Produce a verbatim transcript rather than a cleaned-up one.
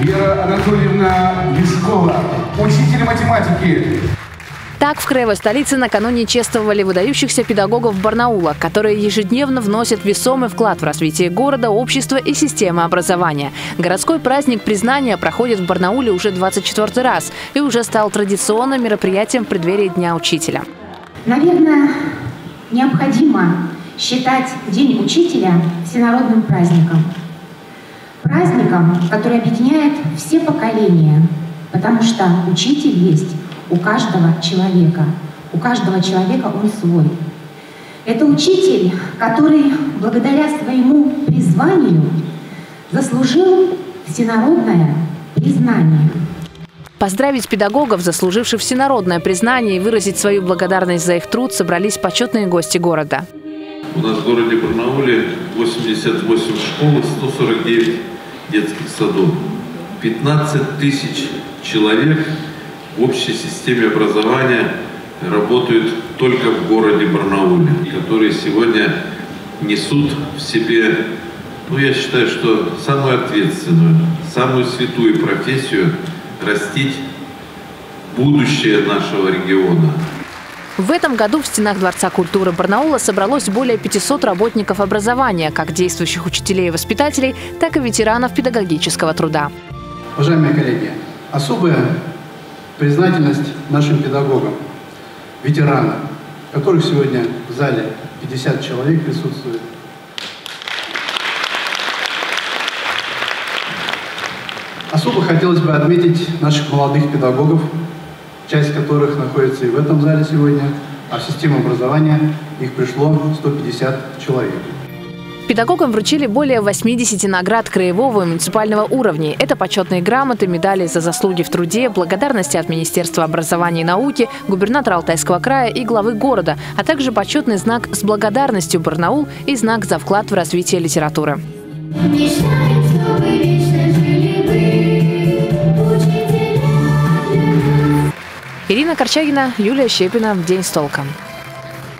Вера Анатольевна Вишкова, учитель математики. Так в краевой столице накануне чествовали выдающихся педагогов Барнаула, которые ежедневно вносят весомый вклад в развитие города, общества и системы образования. Городской праздник «Признание» проходит в Барнауле уже двадцать четвёртый раз и уже стал традиционным мероприятием в преддверии Дня учителя. Наверное, необходимо считать День учителя всенародным праздником. Праздником, который объединяет все поколения, потому что учитель есть у каждого человека. У каждого человека он свой. Это учитель, который благодаря своему призванию заслужил всенародное признание. Поздравить педагогов, заслуживших всенародное признание, и выразить свою благодарность за их труд собрались почетные гости города. У нас в городе Барнауле восемьдесят восемь школ, сто сорок девять детских садов, пятнадцать тысяч человек в общей системе образования работают только в городе Барнауле, которые сегодня несут в себе, ну, я считаю, что самую ответственную, самую святую профессию — растить будущее нашего региона. В этом году в стенах Дворца культуры Барнаула собралось более пятисот работников образования, как действующих учителей и воспитателей, так и ветеранов педагогического труда. Уважаемые коллеги, особое признательность нашим педагогам, ветеранам, которых сегодня в зале пятьдесят человек присутствует. Особо хотелось бы отметить наших молодых педагогов, часть которых находится и в этом зале сегодня, а в систему образования их пришло сто пятьдесят человек. Педагогам вручили более восьмидесяти наград краевого и муниципального уровней. Это почетные грамоты, медали за заслуги в труде, благодарности от Министерства образования и науки, губернатора Алтайского края и главы города, а также почетный знак «С благодарностью Барнаул» и знак «За вклад в развитие литературы». Ирина Карчагина, Юлия Щепина. День с толком.